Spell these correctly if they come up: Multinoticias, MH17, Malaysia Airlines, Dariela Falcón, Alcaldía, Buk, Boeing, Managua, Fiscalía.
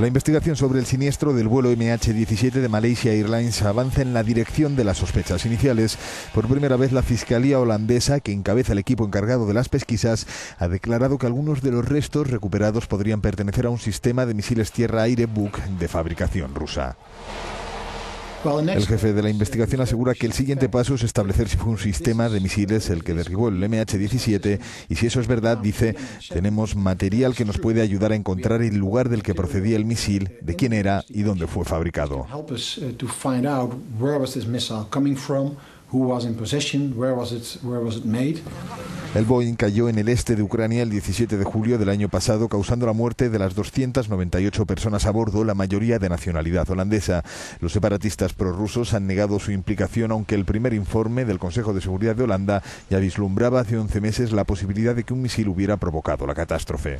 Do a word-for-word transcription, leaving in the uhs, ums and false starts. La investigación sobre el siniestro del vuelo M H diecisiete de Malaysia Airlines avanza en la dirección de las sospechas iniciales. Por primera vez, la Fiscalía holandesa, que encabeza el equipo encargado de las pesquisas, ha declarado que algunos de los restos recuperados podrían pertenecer a un sistema de misiles tierra-aire Buk de fabricación rusa. El jefe de la investigación asegura que el siguiente paso es establecer si fue un sistema de misiles el que derribó el M H diecisiete, y si eso es verdad, dice, tenemos material que nos puede ayudar a encontrar el lugar del que procedía el misil, de quién era y dónde fue fabricado. El Boeing cayó en el este de Ucrania el diecisiete de julio del año pasado, causando la muerte de las doscientas noventa y ocho personas a bordo, la mayoría de nacionalidad holandesa. Los separatistas prorrusos han negado su implicación, aunque el primer informe del Consejo de Seguridad de Holanda ya vislumbraba hace once meses la posibilidad de que un misil hubiera provocado la catástrofe.